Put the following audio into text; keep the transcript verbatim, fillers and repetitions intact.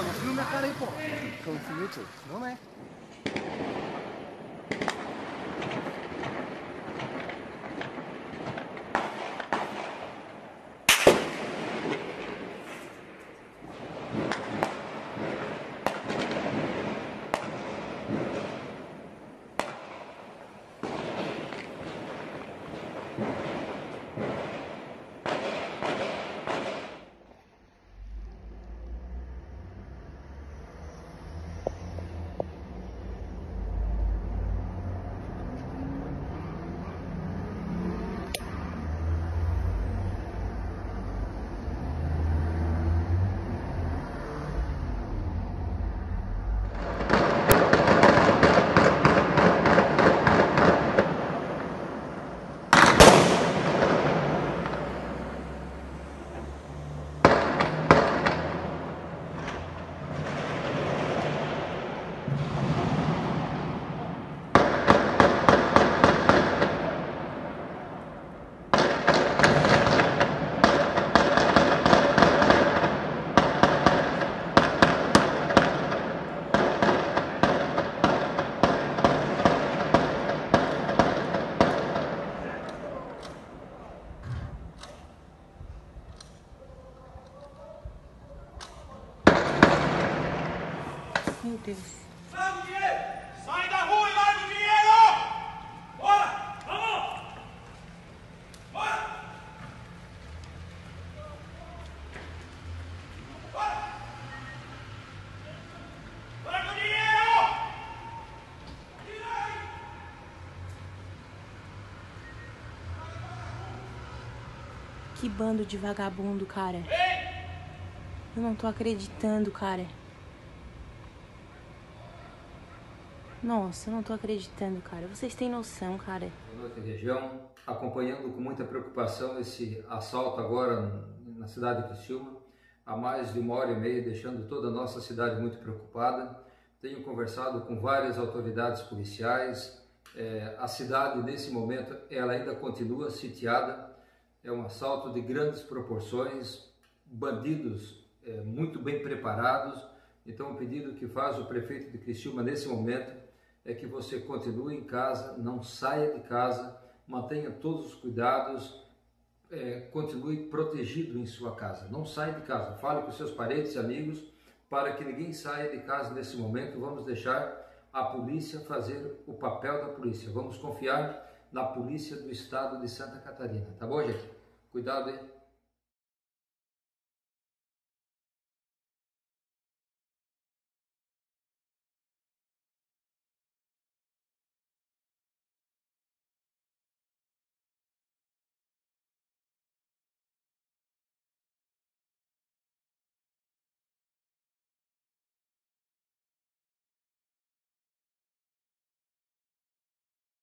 Pô, não subiu minha cara aí, pô. Como subiu, tio? Não, né? Meu Deus. Sai do dinheiro! Sai da rua e larga o dinheiro! Bora! Vamos! Bora! Bora! Bora com o dinheiro! Tira aí! Que bando de vagabundo, cara. Ei! Eu não tô acreditando, cara. Nossa, eu não tô acreditando, cara. Vocês têm noção, cara. Boa noite, região. Acompanhando com muita preocupação esse assalto agora na cidade de Criciúma, há mais de uma hora e meia, deixando toda a nossa cidade muito preocupada. Tenho conversado com várias autoridades policiais. É, a cidade, nesse momento, ela ainda continua sitiada. É um assalto de grandes proporções, bandidos é, muito bem preparados. Então, o pedido que faz o prefeito de Criciúma nesse momento é que você continue em casa, não saia de casa, mantenha todos os cuidados, é, continue protegido em sua casa, não saia de casa, fale com seus parentes e amigos para que ninguém saia de casa nesse momento. Vamos deixar a polícia fazer o papel da polícia, vamos confiar na polícia do estado de Santa Catarina, tá bom, gente? Cuidado aí.